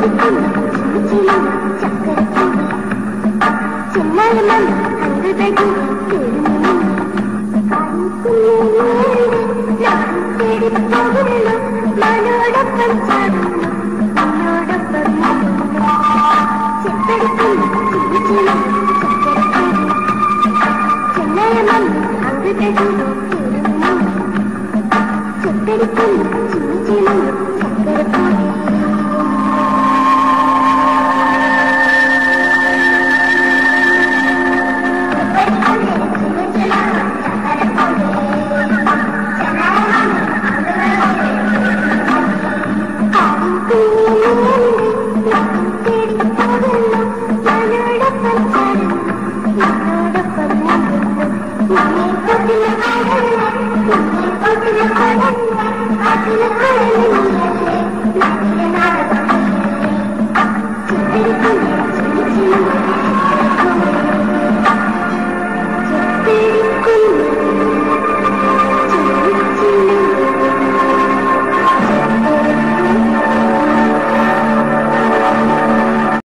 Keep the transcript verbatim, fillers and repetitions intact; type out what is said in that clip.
I'm